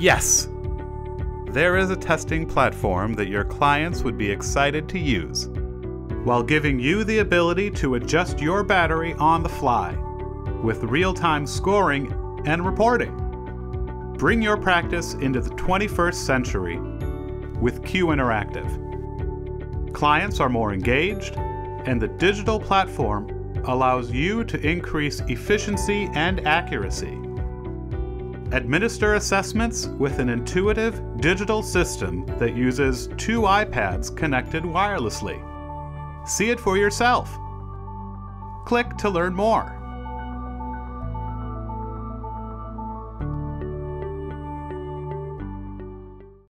Yes! There is a testing platform that your clients would be excited to use, while giving you the ability to adjust your battery on the fly, with real-time scoring and reporting. Bring your practice into the 21st century with Q-interactive. Clients are more engaged, and the digital platform allows you to increase efficiency and accuracy. Administer assessments with an intuitive digital system that uses 2 iPads connected wirelessly. See it for yourself. Click to learn more.